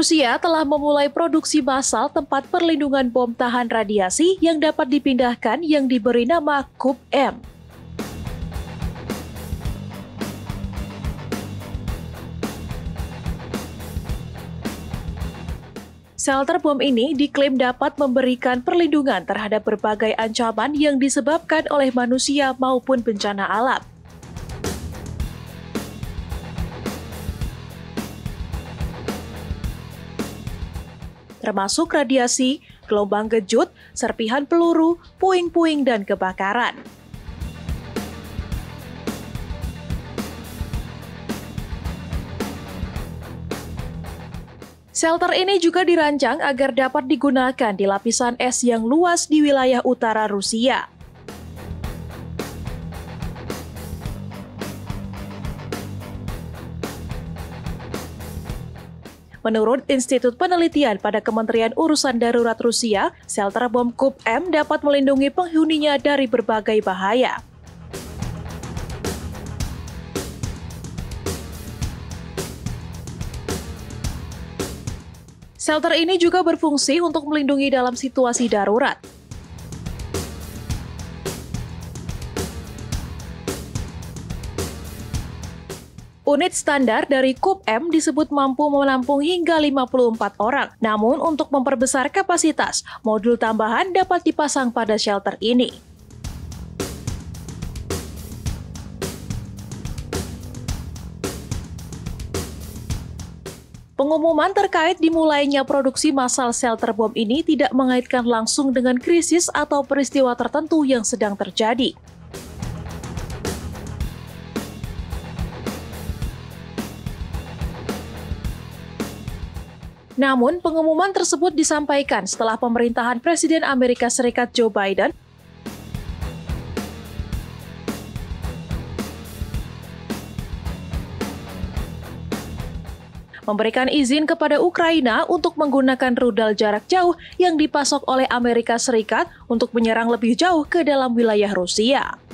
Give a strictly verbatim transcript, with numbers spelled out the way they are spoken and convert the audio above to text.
Rusia telah memulai produksi massal tempat perlindungan bom tahan radiasi yang dapat dipindahkan yang diberi nama K U B M. Shelter bom ini diklaim dapat memberikan perlindungan terhadap berbagai ancaman yang disebabkan oleh manusia maupun bencana alam. Termasuk radiasi, gelombang kejut, serpihan peluru, puing-puing, dan kebakaran. Shelter ini juga dirancang agar dapat digunakan di lapisan es yang luas di wilayah utara Rusia. Menurut Institut Penelitian pada Kementerian Urusan Darurat Rusia, shelter bom K U B M dapat melindungi penghuninya dari berbagai bahaya. Shelter ini juga berfungsi untuk melindungi dalam situasi darurat. Unit standar dari K U B M disebut mampu menampung hingga lima puluh empat orang. Namun, untuk memperbesar kapasitas, modul tambahan dapat dipasang pada shelter ini. Pengumuman terkait dimulainya produksi massal shelter bom ini tidak mengaitkan langsung dengan krisis atau peristiwa tertentu yang sedang terjadi. Namun, pengumuman tersebut disampaikan setelah pemerintahan Presiden Amerika Serikat Joe Biden memberikan izin kepada Ukraina untuk menggunakan rudal jarak jauh yang dipasok oleh Amerika Serikat untuk menyerang lebih jauh ke dalam wilayah Rusia.